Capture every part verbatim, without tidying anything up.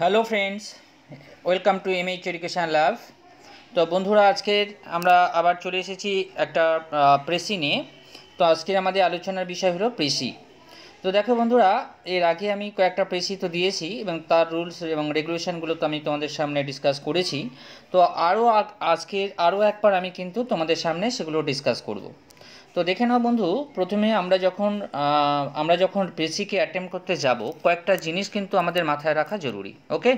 Hello friends welcome to M H education लाभ। तो बंधुरा आजकेर आमरा आबार चले एसेछि एकटा प्रेसि निये। तो आजकेर आमादेर आलोचनार विषय हलो प्रेसि। तो देखो बंधुरा एर आगे आमि कयेकटा प्रेसि तो दिएछि एबं तार रुल्स एबं रेगुलेशनगुलो तो आमि तोमादेर सामने डिसकास करेछि। तो आरो आजकेर आरो एकबार आमि किन्तु तोमादेर सामने सेगुलो डिसकास करब। तो देखे नाओ बंधु, प्रथमे आमरा जखन आमरा जखन बेसिक अटेम्प्ट करते जाब कयेकटा जिनिस किन्तु आमादेर माथाय राखा जरूरी। ओके,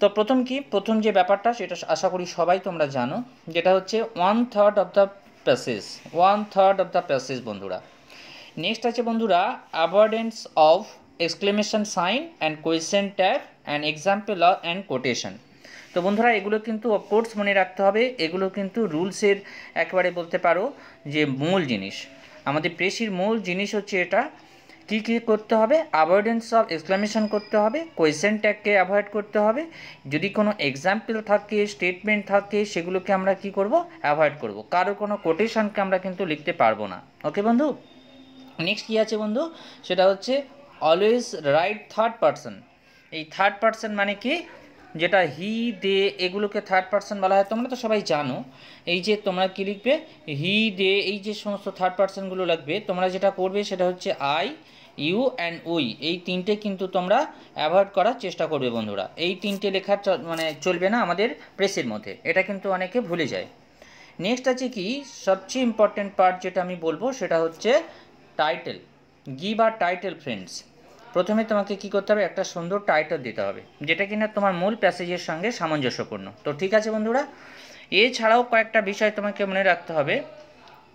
तो प्रथम कि प्रथम जे ब्यापारटा सेटा आशा करी सबाई तोमरा जानो, जेटा होच्छे one third of the passage, one third of the passage बंधुरा। नेक्स्ट आछे बंधुरा avoidance of exclamation sign and question tag and example and quotation. तो बंधुरा एगुलो किन्तु अफकोर्स मने रखते हबे, एगुलो किन्तु रूल्सेर एकेबारे बोलते पारो जे मूल जिनिस, आमादेर प्रेसिर मूल जिनिस होच्छे एटा कि कि करते हबे। अवॉइडेंस अफ एक्सक्लेमेशन करते हबे, क्वेश्चन टैग के अवॉइड करते हबे, यदि कोनो एग्जाम्पल थाके स्टेटमेंट थाके सेगुलोके आमरा कि करब अवॉइड करब, कारो कोनो कोटेशनके आमरा किन्तु लिखते पारबो ना। ओके बंधु, नेक्स्ट कि आछे बंधु सेटा होच्छे अलवेज राइट थार्ड पार्सन। एई थार्ड पार्सन माने कि जेटा हि दे एगुलो के थार्ड पार्सन बला है, तोमरा तो सबाई जानो। ये तोमरा कि लिखबे हि दे, ये समस्त थार्ड पार्सनगुलो लागबे। तोमरा जेटा करबे सेटा होच्छे आई ইউ অ্যান্ড উই, এই তিনটে কিন্তু তোমরা অ্যাভয়েড করার চেষ্টা করবে বন্ধুরা। এই তিনটে লেখা মানে চলবে না আমাদের প্রেসের মধ্যে, এটা কিন্তু অনেকে ভুলে যায়। নেক্সট আছে কি সবচেয়ে ইম্পর্টেন্ট পার্ট যেটা আমি বলবো সেটা হচ্ছে title. Give a title friends. प्रथम तुम्हें क्यों करते हैं एक सुंदर टाइटल दीते हैं जेटा कि ना तुम्हार मूल पैसेजर संगे सामंजस्यपूर्ण। तो ठीक है बंधुरा, ये छाड़ाओ कयेकटा विषय तुम्हें मने रखते हैं।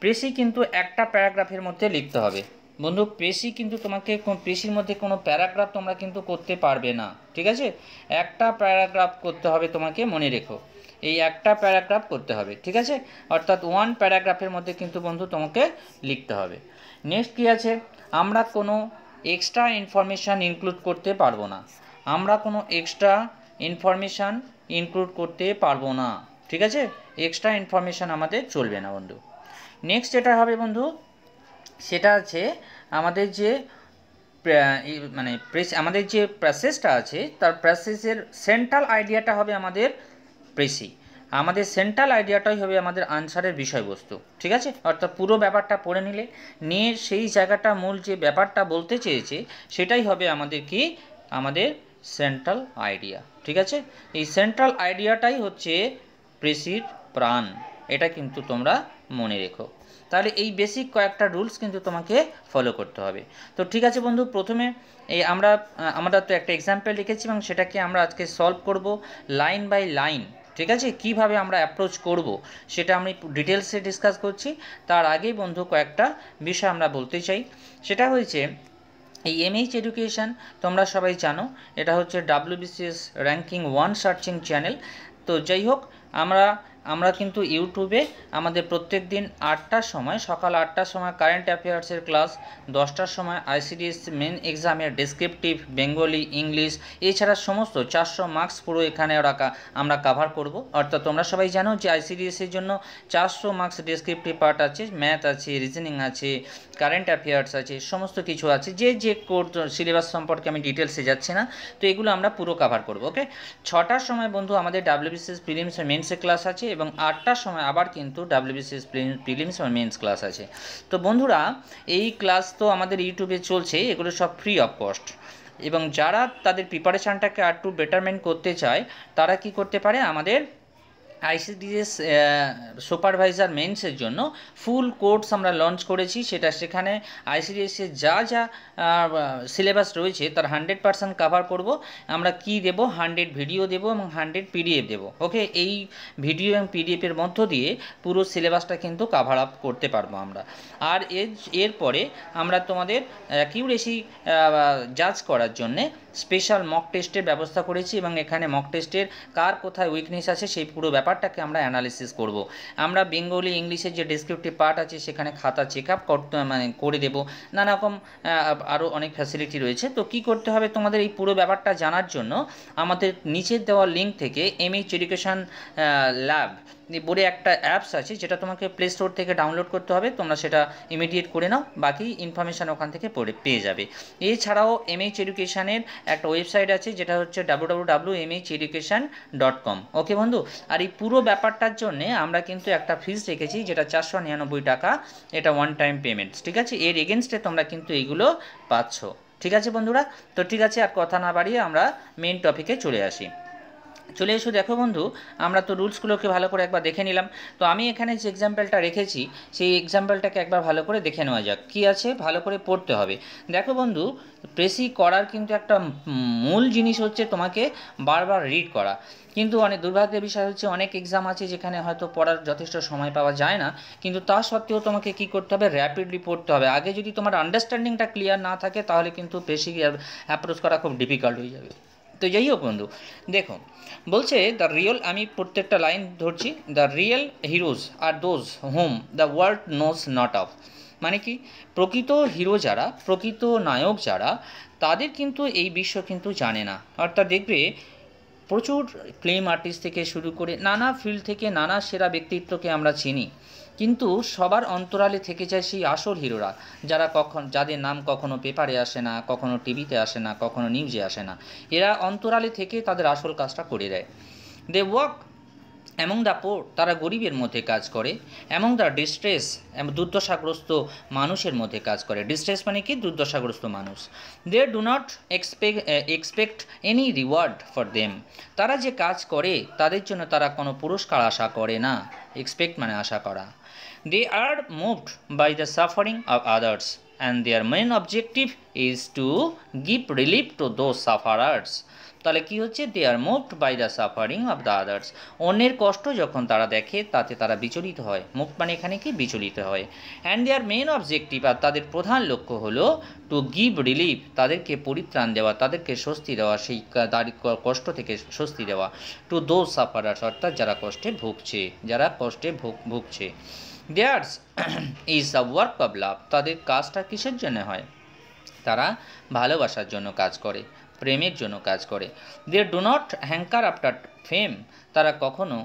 प्रेसि किन्तु एक प्याराग्राफर मध्य लिखते हैं बंधु, प्रेसि किन्तु तुम्हें प्रेसिर मध्य कोनो प्याराग्राफ तुम्हारा किन्तु करते पारबे ना। ठीक है, एक प्याराग्राफ करते हैं तुम्हें मने रेखो, ये एक प्याराग्राफ करते हैं। ठीक है, अर्थात वन प्याराग्राफर मध्य किन्तु बंधु तुम्हें लिखते हैं। नेक्स्ट कि आछे आमरा कोनो एक्सट्रा इनफरमेशन इनक्लूड करते पारबो ना, आमरा कोनो एक्सट्रा इनफरमेशन इनक्लूड करते पारबो ना। ठीक है, एक्सट्रा इनफरमेशन आमादेर चलबे ना बंधु। नेक्स्ट जेटा हबे बंधु सेटा आछे आमादेर जे माने प्रेस आमादेर जे प्रसेसटा आछे तार प्रसेसेर सेंट्रल आइडियाटा हबे आमादेर प्रेसि, आमादेर सेंट्रल आइडियाटाई हबे आमादेर आंसारेर विषयबस्तु। ठीक आछे, अर्थात पुरो ब्यापारटा पड़े निले निये सेई जायगाटा मूल जे ब्यापारटा बोलते चेयेछे सेटाई हबे आमादेर कि आमादेर सेंट्रल आइडिया। ठीक आछे, एई सेंट्रल आइडियाटाई हच्छे प्रेसिर प्राण, एटा किन्तु तोमरा मने रेखो। ताहले एई बेसिक कयेकटा रूल्स किन्तु तोमाके फलो करते हबे। तो ठीक आछे बंधु, प्रथमे एई आमरा आमरा तो एकटा एग्जाम्पल लिखेछि एबं सेटाके आमरा आजके सल्व करब लाइन बाय लाइन। ठीक है, কিভাবে আমরা অ্যাপ্রোচ করব সেটা আমি ডিটেইলসে ডিসকাস করছি। তার আগে বন্ধু কয়েকটা বিষয় আমরা বলতে চাই, সেটা হচ্ছে এই এমএইচ এডুকেশন তোমরা সবাই জানো এটা হচ্ছে WBCS ranking one searching channel. তো যাই হোক আমরা আমরা কিন্তু ইউটিউবে আমাদের প্রত্যেক দিন আটটার সময় সকাল আটটার সময় কারেন্ট অ্যাফেয়ার্সের ক্লাস, দশটার সময় আইসিডিএস মেন এক্সামের ডেসক্রিপটিভ বেঙ্গলি ইংলিশ এছাড়া সমস্ত চারশো মার্কস পুরো এখানে রাখা আমরা কভার করব। অর্থাৎ তোমরা সবাই জানো যে আইসিডিএসের জন্য চারশো মার্কস ডেসক্রিপটিভ পার্ট আছে, ম্যাথ আছে, রিজনিং আছে, কারেন্ট অ্যাফেয়ার্স আছে, সমস্ত কিছু আছে। যে যে কোর্স সিলেবাস সম্পর্কে আমি ডিটেলসে যাচ্ছি না, তো এগুলো আমরা পুরো কভার করব। ওকে, ছটার সময় বন্ধু আমাদের ডাব্লিউবিসিএস প্রিলিমস ও মেন্সের ক্লাস আছে এবং আটটার সময় আবার কিন্তু ডাব্লিউবিসিএস প্রিলিমস আর মেন্স ক্লাস আছে। তো বন্ধুরা এই ক্লাস তো আমাদের ইউটিউবে চলছে, এগুলো সব ফ্রি অফ কস্ট। এবং যারা তাদের প্রিপারেশনটাকে আর একটু বেটারমেন্ট করতে চায় তারা কি করতে পারে, আমাদের আইসিডিএস সুপারভাইজার মেন্সের জন্য ফুল কোর্স আমরা লঞ্চ করেছি। সেটা সেখানে আইসিডিএসের যা যা সিলেবাস রয়েছে তার হান্ড্রেড পার্সেন্ট কভার করব। আমরা কি দেব, হান্ড্রেড ভিডিও দেব এবং হান্ড্রেড পিডিএফ দেব। ওকে, এই ভিডিও এবং পিডিএফের মধ্য দিয়ে পুরো সিলেবাসটা কিন্তু কভার আপ করতে পারবো আমরা। আর এরপরে আমরা তোমাদের অ্যাকিউরেসি জাজ করার জন্যে স্পেশাল মক টেস্টের ব্যবস্থা করেছি এবং এখানে মক টেস্টের কার কোথায় উইকনেস আছে সেই পুরো ব্যাপারটাকে আমরা অ্যানালিসিস করব। আমরা বেঙ্গলি ইংলিশের যে ডেসক্রিপটিভ পার্ট আছে সেখানে খাতা চেক আপ করতে মানে করে দেব, নানা রকম আরও অনেক ফ্যাসিলিটি রয়েছে। তো কি করতে হবে তোমাদের এই পুরো ব্যাপারটা জানার জন্য আমাদের নিচের দেওয়া লিঙ্ক থেকে এমএইচ এডুকেশন ল্যাব बोले एक एप्स आछे जेटा तुम्हें प्ले स्टोर थेके डाउनलोड करते होबे तोमरा सेटा इमिडिएट करे नाओ बाकी इनफरमेशन ओखान थेके पड़े पेये जाबे। एछाड़ाओ एम एच एडुकेशनेर एक वेबसाइट आछे जेटा होच्छे W W W dot M H education dot com. Okay बंधु और ये पुरो ब्यापारटार जोन्नो आमरा किन्तु एकटा फीस रेखेछि जेटा चारशो निरानब्बई टाका एटा वन टाइम पेमेंट, ठीक आछे। एर एगेंस्टे तोमरा किन्तु एइगुलो पाচ্ছ, ठीक आछे बंधुरा। तो ठीक आछे आर कथा ना बाड़िये आमरा मेन टपिके चले आसि। चले एसो देखो बंधु आमरा तो रुल्सगुलो के भालो करे एकबार देखे निलाम। तो आमी एखाने जे एग्जाम्पलटा रेखेछि सेई एग्जाम्पलटाके एकबार भालो करे देखे नेওয়া যাক कि आछे भालो करे पढ़ते होबे। देखो बंधु प्रेसी करार किन्तु एकटा मूल जिनिस होच्छे तोमाके बार बार रिड करा, किन्तु अनेक दुर्भाग्येर विषय होच्छे अनेक एग्जाम आछे जेखाने हयतो पढ़ार यथेष्ट समय पावा जाय ना, किन्तु ता सत्त्वेओ तोमाके कि करते होबे रैपिडलि पढ़ते होबे। आगे जोदि तोमार आंडारस्टैंडिंगटा क्लियर ना थाके ताहले किन्तु प्रेसी अ্যাপ্রোচ करा खूब डिफिकाल्ट हये जाबे। तो যাই হোক বন্ধু দেখো বলছে দ্য রিয়েল, আমি প্রত্যেকটা লাইন ধরছি, the real heroes are those whom the world knows not of. মানে কি প্রকৃত হিরো যারা, প্রকৃত নায়ক যারা, তাদের কিন্তু এই বিশ্ব কিন্তু জানে না। অর্থাৎ দেখবে প্রচুর ফিল্ম আর্টিস্ট থেকে শুরু করে নানা ফিল্ড থেকে নানা সেরা ব্যক্তিত্বকে আমরা চিনি, কিন্তু সবার অন্তরালে থেকে যায় সেই আসল হিরোরা যারা কখন যাদের নাম কখনো পেপারে আসে না, কখনো টিভিতে আসে না, কখনো নিউজে আসে না, এরা অন্তরালে থেকে তাদের আসল কাজটা করে দেয়। They work among the poor, তারা গরিবের মধ্যে কাজ করে, অ্যামং দ্য ডিস্ট্রেস, দুর্দশাগ্রস্ত মানুষের মধ্যে কাজ করে। ডিস্ট্রেস মানে কি দুর্দশাগ্রস্ত মানুষ। They do not expect expect any reward for them, তারা যে কাজ করে তাদের জন্য তারা কোনো পুরস্কার আশা করে না। এক্সপেক্ট মানে আশা করা। They are moved by the suffering of others and their main objective is to give relief to those sufferers. তাহলে কি হচ্ছে they are moved by the suffering of the others, অন্যের কষ্ট যখন তারা দেখে তাতে তারা বিচলিত হয়। moved মানে এখানে কি বিচলিত হয়। and their main objective, আর তাদের প্রধান লক্ষ্য হলো to give relief, তাদেরকে পরিত্রাণ দেওয়া, তাদেরকে স্বস্তি দেওয়া, সেই কষ্ট থেকে স্বস্তি দেওয়া, to those sufferers অর্থাৎ যারা কষ্টে ভুগছে, যারা কষ্টে ভুগছে। Theirs is the work of love, তাদের কাজটা কিসের জন্য হয়, তারা ভালোবাসার জন্য কাজ করে, প্রেমের জন্য কাজ করে। They do not hanker after fame, তারা কখনো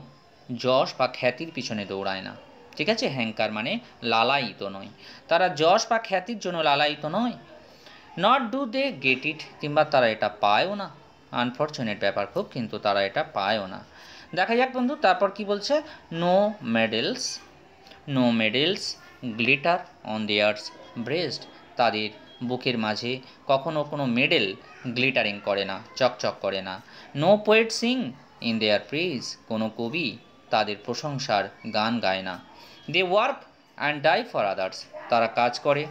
যশ বা খ্যাতির পিছনে দৌড়ায় না, ঠিক আছে। হ্যাঙ্কার মানে লালায়িত নয়, তারা যশ বা খ্যাতির জন্য লালায়িত নয়। Not do they get it, কিংবা তারা এটা পায়ও না। আনফর্চুনেট ব্যাপার খুব, কিন্তু তারা এটা পায়ও না। দেখা যাক বন্ধু তারপর কি বলছে, no medals no medals glitter on theirs breast, তাদের বুকের মাঝে কখনো কোনো মেডেল গ্লিটারিং করে না, চকচক করে না। No poet sing in their praise, কোনো কবি তাদের প্রশংসার গান গায় না। They work and die for others, তারা কাজ করে,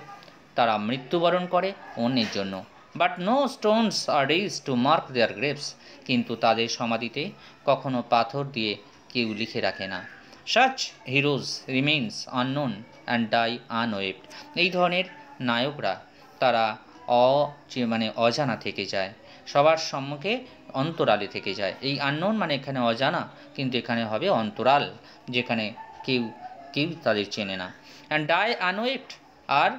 তারা মৃত্যুবরণ করে অন্যের জন্য। But no stones are raise to mark their graves, কিন্তু তাদের সমাধিতে কখনো পাথর দিয়ে কেউ লিখে রাখে না। Such heroes remains unknown and die unwept, এই ধরনের নায়করা তারা অ মানে অজানা থেকে যায়, সবার সম্মুখে অন্তরালে থেকে যায়। এই unknown মানে এখানে অজানা, কিন্তু এখানে হবে অন্তরাল, যেখানে কেউ কেউ তাদের চেনে না। and die unwept, R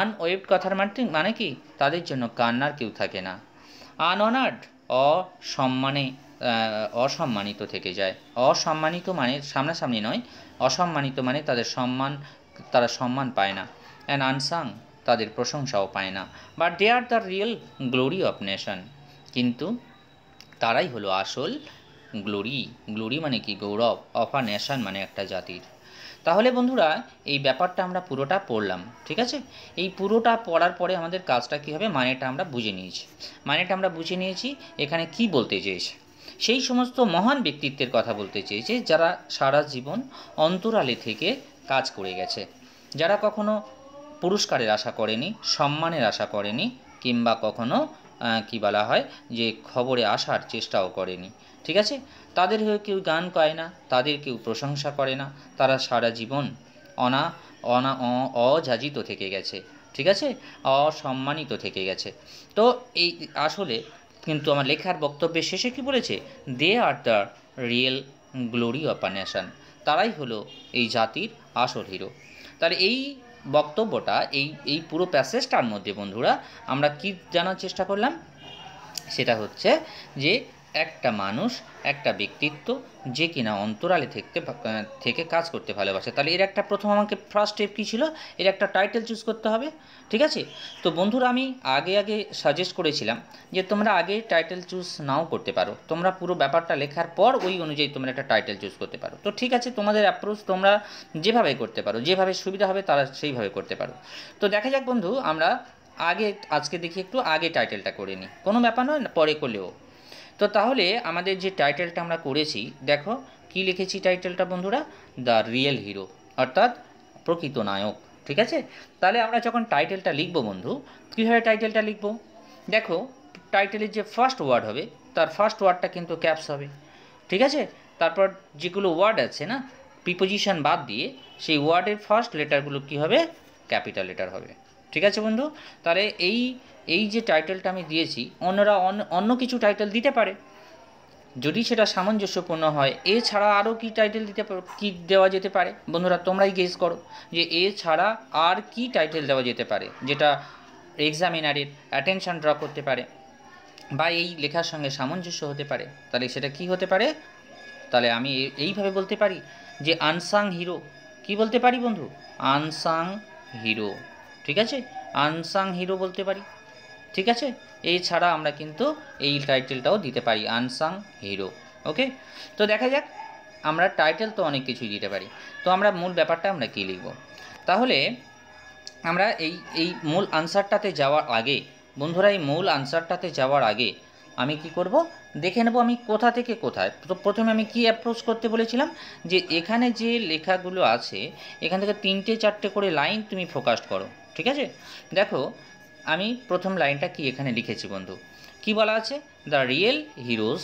unwept কথার মানে কি তাদের জন্য কান্নার কেউ থাকে না। unhonored, অসম্মানে অসম্মানিত থেকে যায়। অসম্মানিত মানে সামনাসামনি নয়, অসম্মানিত মানে তাদের সম্মান, তারা সম্মান পায় না। অ্যান্ড আনসাং, তাদের প্রশংসাও পায় না। But they are the real glory of nation, কিন্তু তারাই হলো আসল গ্লোরি। গ্লোরি মানে কি গৌরব, অফ আ নেশন মানে একটা জাতির। তাহলে বন্ধুরা এই ব্যাপারটা আমরা পুরোটা পড়লাম, ঠিক আছে। এই পুরোটা পড়ার পরে আমাদের কাজটা কী হবে, মানেটা আমরা বুঝে নিয়েছি। মানেটা আমরা বুঝে নিয়েছি এখানে কি বলতে চেয়েছে, সেই সমস্ত মহান ব্যক্তিত্বের কথা বলতে চেয়েছে যারা সারা জীবন অন্তরালে থেকে কাজ করে গেছে, যারা কখনো পুরস্কারের আশা করেনি, সম্মানের আশা করেনি, কিংবা কখনো কি বলা হয় যে খবরে আসার চেষ্টাও করেনি, ঠিক আছে। তাদের হয়ে কেউ গান গায় না, তাদের কেউ প্রশংসা করে না, তারা সারা জীবন অনা অনা অযাচিত থেকে গেছে, ঠিক আছে, অসম্মানিত থেকে গেছে। তো এই আসলে কিন্তু আমার লেখার বক্তব্যের শেষে কি বলেছে, they are the real glory of a nation, তারাই হলো এই জাতির আসল হিরো। তাহলে এই বক্তব্যটা এই এই পুরো প্যাসেজটার মধ্যে বন্ধুরা আমরা কি জানার চেষ্টা করলাম, সেটা হচ্ছে যে একটা মানুষ একটা ব্যক্তিত্ব যে কিনা অন্তরালে থেকে থেকে কাজ করতে ভালোবাসে। তাহলে এর একটা প্রথম আমাকে ফার্স্ট স্টেপ কী ছিল, এর একটা টাইটেল চুজ করতে হবে। ঠিক আছে, তো বন্ধুরা আমি আগে আগে সাজেস্ট করেছিলাম যে তোমরা আগে টাইটেল চুজ নাও করতে পারো, তোমরা পুরো ব্যাপারটা লেখার পর ওই অনুযায়ী তোমরা একটা টাইটেল চুজ করতে পারো। তো ঠিক আছে, তোমাদের অ্যাপ্রোচ তোমরা যেভাবে করতে পারো, যেভাবে সুবিধা হবে তারা সেইভাবে করতে পারো। তো দেখা যাক বন্ধু, আমরা আগে আজকে দেখি একটু আগে টাইটেলটা করে নিই, কোনো ব্যাপার নয়, পরে করলেও। তো তাহলে আমাদের যে টাইটেলটা আমরা করেছি, দেখো কি লিখেছি টাইটেলটা বন্ধুরা, দ্য রিয়েল হিরো, অর্থাৎ প্রকৃত নায়ক। ঠিক আছে, তাহলে আমরা যখন টাইটেলটা লিখবো বন্ধু, কীভাবে টাইটেলটা লিখবো, দেখো টাইটেলের যে ফার্স্ট ওয়ার্ড হবে তার ফার্স্ট ওয়ার্ডটা কিন্তু ক্যাপস হবে। ঠিক আছে, তারপর যেগুলো ওয়ার্ড আছে না প্রিপোজিশন বাদ দিয়ে, সেই ওয়ার্ডের ফার্স্ট লেটারগুলো কী হবে, ক্যাপিটাল লেটার হবে। ঠিক আছে বন্ধু, তাহলে এই এই যে টাইটেলটা আমি দিয়েছি, অন্যরা অন্য কিছু টাইটেল দিতে পারে যদি সেটা সামঞ্জস্যপূর্ণ হয়। এছাড়া আরও কি টাইটেল দিতে কি দেওয়া যেতে পারে বন্ধুরা, তোমরাই গেস করো যে এছাড়া আর কি টাইটেল দেওয়া যেতে পারে যেটা এক্সামিনারের অ্যাটেনশান ড্র করতে পারে বা এই লেখার সঙ্গে সামঞ্জস্য হতে পারে। তাহলে সেটা কি হতে পারে, তাহলে আমি এইভাবে বলতে পারি যে আনসাং হিরো। কি বলতে পারি বন্ধু, আনসাং হিরো। ঠিক আছে, আনসাং হিরো বলতে পারি। ঠিক আছে, এছাড়া আমরা কিন্তু এই টাইটেলটাও দিতে পারি, আনসাং হিরো। ওকে, তো দেখা যাক, আমরা টাইটেল তো অনেক কিছুই দিতে পারি। তো আমরা মূল ব্যাপারটা আমরা কী লিখব, তাহলে আমরা এই এই মূল আনসারটাতে যাওয়ার আগে বন্ধুরা, এই মূল আনসারটাতে যাওয়ার আগে আমি কি করব, দেখে নেব আমি কোথা থেকে কোথায়। তো প্রথমে আমি কি অ্যাপ্রোচ করতে বলেছিলাম, যে এখানে যে লেখাগুলো আছে এখান থেকে তিনটে চারটে করে লাইন তুমি ফোকাস করো। ঠিক আছে, দেখো আমি প্রথম লাইনটা কি এখানে লিখেছি বন্ধু, কি বলা আছে, the real heroes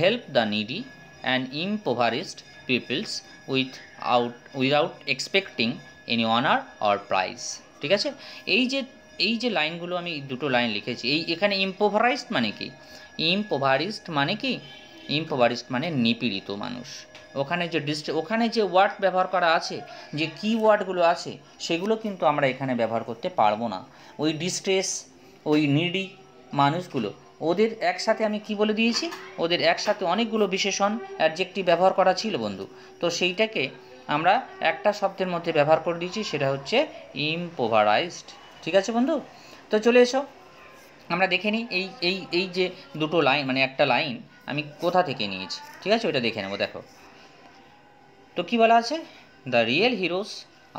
help the needy and impoverished peoples without without expecting any honour or prize. ঠিক আছে, এই যে এই যে লাইনগুলো আমি দুটো লাইন লিখেছি, এই এখানে ইম্পভারিস্ট মানে কি, ইম্পভারিস্ট মানে কি, ইম্পভারিস্ট মানে নিপীড়িত মানুষ। ওখানে যে ডিস্ট ওখানে যে ওয়ার্ড ব্যবহার করা আছে, যে কি ওয়ার্ডগুলো আছে সেগুলো কিন্তু আমরা এখানে ব্যবহার করতে পারবো না। ওই ডিস্ট্রেস, ওই নিডি মানুষগুলো, ওদের একসাথে আমি কি বলে দিয়েছি, ওদের একসাথে অনেকগুলো বিশেষণ অ্যাডজেক্টিভ ব্যবহার করা ছিল বন্ধু। তো সেইটাকে আমরা একটা শব্দের মধ্যে ব্যবহার করে দিয়েছি, সেটা হচ্ছে ইম্পভারাইজড। ঠিক আছে বন্ধু, তো চলে এসো আমরা দেখে নিই এই এই এই যে দুটো লাইন মানে একটা লাইন আমি কোথা থেকে নিয়েছি। ঠিক আছে, ওইটা দেখে নেবো। দেখো তো কি বলা আছে, the real heroes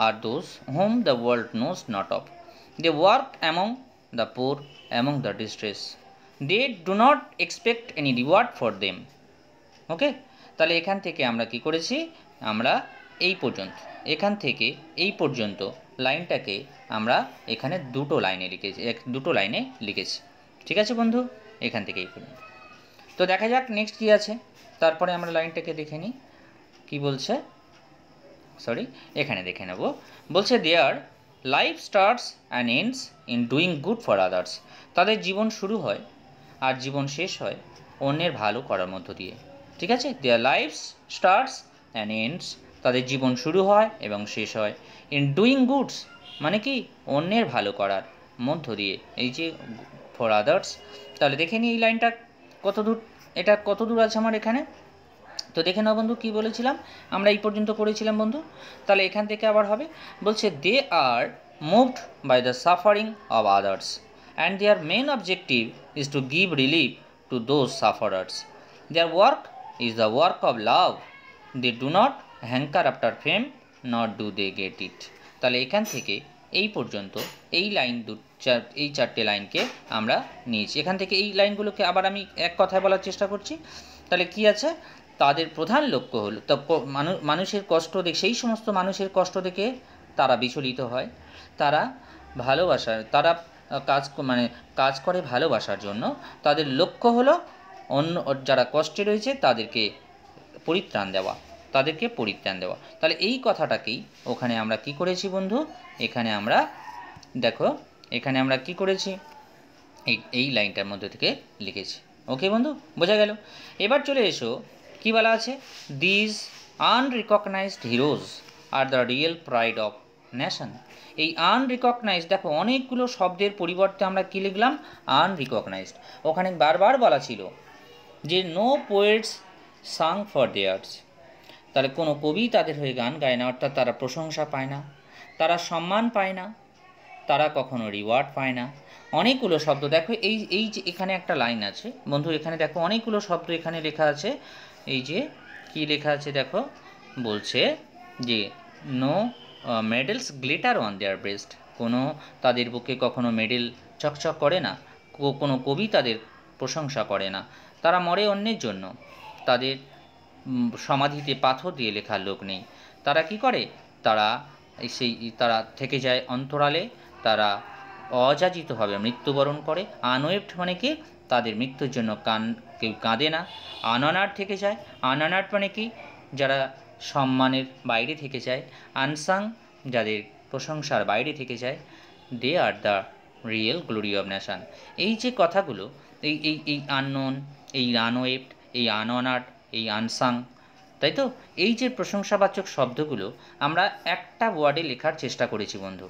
are those whom the world knows not of, they work among the poor among the distress, they do not expect any reward for them. Okay, তাহলে এখান থেকে আমরা কি করেছি, আমরা এই পর্যন্ত এখান থেকে এই পর্যন্ত লাইনটাকে আমরা এখানে দুটো লাইনে লিখেছি, এক দুটো লাইনে লিখেছি। ঠিক আছে বন্ধু, এখান থেকে এই পর্যন্ত। তো দেখা যাক নেক্সট কী আছে, তারপরে আমরা লাইনটাকে দেখে নিই কি বলছে, সরি এখানে দেখে নেব, বলছে their life starts and ends in doing good for others, তাদের জীবন শুরু হয় আর জীবন শেষ হয় অন্যের ভালো করার মধ্য দিয়ে। ঠিক আছে, their life starts and ends, তাদের জীবন শুরু হয় এবং শেষ হয়, ইন ডুইং গুডস মানে কি, অন্যের ভালো করার মধ্য দিয়ে, এই যে ফর আদার্স। তাহলে দেখে নিই এই লাইনটা কত দূর, এটা কত দূর আছে আমার এখানে। তো দেখে নাও বন্ধু, কী বলেছিলাম আমরা এই পর্যন্ত করেছিলাম বন্ধু। তাহলে এখান থেকে আবার হবে, বলছে they are moved by the suffering of others and their main objective is to give relief to those sufferers, their work is the work of love, they do not hanker after fame not do they get it. তাহলে এখান থেকে এই পর্যন্ত এই line দু চার এই চারটে লাইনকে আমরা নিয়েছি। এখান থেকে এই লাইনগুলোকে আবার আমি এক কথায় বলার চেষ্টা করছি। তাহলে কি আছে, তাদের প্রধান লক্ষ্য হল মানুষের কষ্ট দেখে, সেই সমস্ত মানুষের কষ্ট দেখে তারা বিচলিত হয়, তারা ভালোবাসার তারা কাজ মানে কাজ করে ভালোবাসার জন্য, তাদের লক্ষ্য হলো অন্য যারা কষ্টে রয়েছে তাদেরকে পরিত্রাণ দেওয়া, তাদেরকে পরিত্রাণ দেওয়া। তাহলে এই কথাটাকেই ওখানে আমরা কি করেছি বন্ধু, এখানে আমরা দেখো এখানে আমরা কি করেছি, এই এই লাইনটার মধ্যে থেকে লিখেছি। ওকে বন্ধু, বোঝা গেল। এবার চলে এসো, কি বলা আছে, these unrecognised heroes are the real pride of nation. এই আনরিকগনাইজড, দেখো অনেকগুলো শব্দের পরিবর্তে আমরা কী লিখলাম, আনরিকগনাইজড। ওখানে বারবার বলা ছিল যে no poets sang for theirs, তাহলে কোনো কবি তাদের হয়ে গান গায় না, অর্থাৎ তারা প্রশংসা পায় না, তারা সম্মান পায় না, তারা কখনো রিওয়ার্ড পায় না। অনেকগুলো শব্দ দেখো, এই এই যে এখানে একটা লাইন আছে বন্ধু, এখানে দেখো অনেকগুলো শব্দ এখানে লেখা আছে। এই যে কি লেখা আছে দেখো, বলছে যে no medals glitter on their breast, কোনো তাদের বুকে কখনো মেডেল চকচক করে না, কোনো কবি তাদের প্রশংসা করে না, তারা মরে অন্যের জন্য, তাদের সমাধিতে পাথর দিয়ে লেখার লোক নেই, তারা কি করে, তারা সেই তারা থেকে যায় অন্তরালে, তারা অযাচিতভাবে মৃত্যুবরণ করে। আনওয়েপ্ট মানে কি, তাদের মৃত্যুর জন্য কান কেউ কাঁদে না। আনঅনার্ড থেকে যায়, আনঅনার্ড মানে কি, যারা সম্মানের বাইরে থেকে যায়। আনসাং, যাদের প্রশংসার বাইরে থেকে যায়। They are the real glory of nation. এই যে কথাগুলো, এই এই এই আননোন, এই আনওয়েপ্ট, এই আনঅনার্ড, এই আনসাং, তাই তো, এই যে প্রশংসাবাচক শব্দগুলো আমরা একটা ওয়ার্ডে লেখার চেষ্টা করেছি বন্ধু।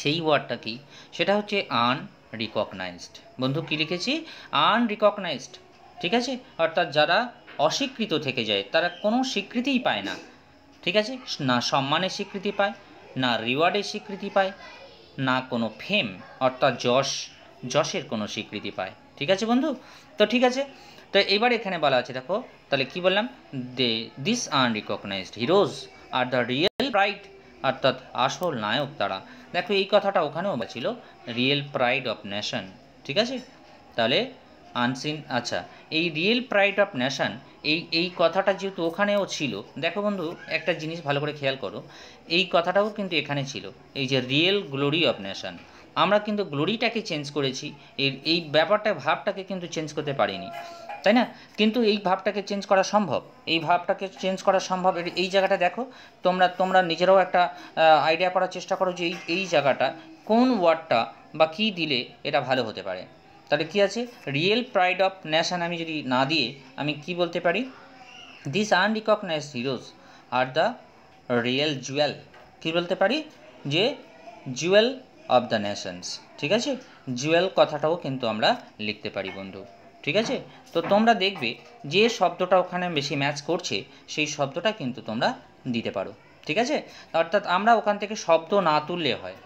সেই ওয়ার্ডটা কি, সেটা হচ্ছে আনরিকগনাইজড। বন্ধু কি লিখেছি, আনরিকগনাইজড, ঠিক আছে, অর্থাৎ যারা অস্বীকৃত থেকে যায়, তারা কোনো স্বীকৃতিই পায় না, ঠিক আছে, না সম্মানের স্বীকৃতি পায়, না রিওয়ার্ডের স্বীকৃতি পায়, না কোনো ফেম অর্থাৎ যশ যশের কোনো স্বীকৃতি পায়, ঠিক আছে বন্ধু। তো ঠিক আছে, তো এবার এখানে বলা আছে দেখো, তাহলে কি বললাম, they this unrecognised heroes are the real pride, অর্থাৎ আসল নায়ক তারা। দেখো এই কথাটা ওখানেও ছিল, রিয়েল প্রাইড অফ নেশন, ঠিক আছে। তাহলে আনসিন, আচ্ছা এই রিয়েল প্রাইড অফ নেশন, এই এই কথাটা যেহেতু ওখানেও ছিল, দেখো বন্ধু একটা জিনিস ভালো করে খেয়াল করো, এই কথাটাও কিন্তু এখানে ছিল, এই যে রিয়েল গ্লোরি অফ নেশন। আমরা কিন্তু গ্লোরিটাকে চেঞ্জ করেছি, এর এই ব্যাপারটা ভাবটাকে কিন্তু চেঞ্জ করতে পারিনি, তাই না, কিন্তু এই ভাবটাকে চেঞ্জ করা সম্ভব, এই ভাবটাকে চেঞ্জ করা সম্ভব। এই জায়গাটা দেখো, তোমরা তোমরা নিজেরাও একটা আইডিয়া করার চেষ্টা করো যে এই এই জায়গাটা কোন ওয়ার্ডটা বা কি দিলে এটা ভালো হতে পারে। তাহলে কি আছে, রিয়েল প্রাইড অফ নেশন আমি যদি না দিয়ে আমি কি বলতে পারি, this unrecognised heroes are the real jewel, কি বলতে পারি, যে জুয়েল অফ দ্য নেশনস, ঠিক আছে, জুয়েল কথাটাও কিন্তু আমরা লিখতে পারি বন্ধু, ঠিক আছে। তো তোমরা দেখবে যে শব্দটা ওখানে বেশি ম্যাচ করছে, সেই শব্দটা কিন্তু তোমরা দিতে পারো, ঠিক আছে। অর্থাৎ আমরা ওখান থেকে শব্দ না তুললে হয়,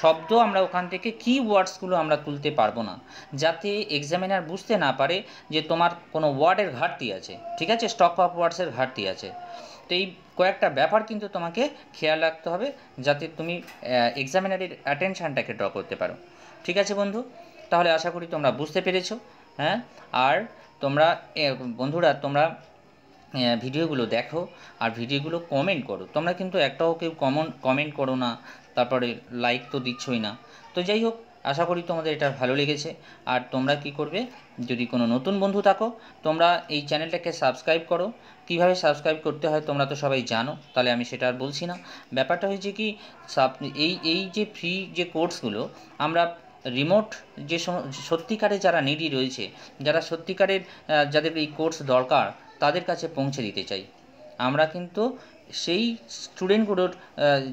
শব্দ আমরা ওখান থেকে কি ওয়ার্ডসগুলো আমরা তুলতে পারবো না, যাতে এক্সামিনার বুঝতে না পারে যে তোমার কোনো ওয়ার্ডের ঘাটতি আছে, ঠিক আছে, স্টক অফ ওয়ার্ডসের ঘাটতি আছে। তো এই কয়েকটা ব্যাপার কিন্তু তোমাকে খেয়াল রাখতে হবে, যাতে তুমি এক্সামিনারের অ্যাটেনশানটাকে ড্র করতে পারো, ঠিক আছে বন্ধু। তাহলে আশা করি তোমরা বুঝতে পেরেছো। হ্যাঁ, আর তোমরা বন্ধুরা তোমরা ভিডিওগুলো দেখো আর ভিডিওগুলো কমেন্ট করো, তোমরা কিন্তু একটাও কেউ কমন কমেন্ট করো না, তারপরে লাইক তো দিচ্ছই না। তো যাই হোক, আশা করি তোমাদের এটা ভালো লেগেছে। আর তোমরা কি করবে, যদি কোনো নতুন বন্ধু থাকো তোমরা এই চ্যানেলটাকে সাবস্ক্রাইব করো। কিভাবে সাবস্ক্রাইব করতে হয় তোমরা তো সবাই জানো, তাহলে আমি সেটা আর বলছি না। ব্যাপারটা হয়েছে কি, এই এই যে ফ্রি যে কোর্সগুলো আমরা রিমোট, যে সত্যিকারে যারা নিডি রয়েছে, যারা সত্যিকারের যাদের এই কোর্স দরকার, তাদের কাছে পৌঁছে দিতে চাই। আমরা কিন্তু সেই স্টুডেন্টগুলোর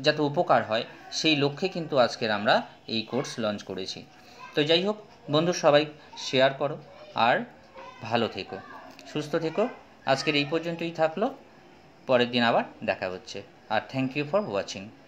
যাতে উপকার হয় সেই লক্ষ্যে কিন্তু আজকের আমরা এই কোর্স লঞ্চ করেছি। তো যাই হোক বন্ধু, সবাই শেয়ার করো আর ভালো থেকো, সুস্থ থেকো। আজকের এই পর্যন্তই থাকলো, পরের দিন আবার দেখা হচ্ছে। আর থ্যাংক ইউ ফর ওয়াচিং।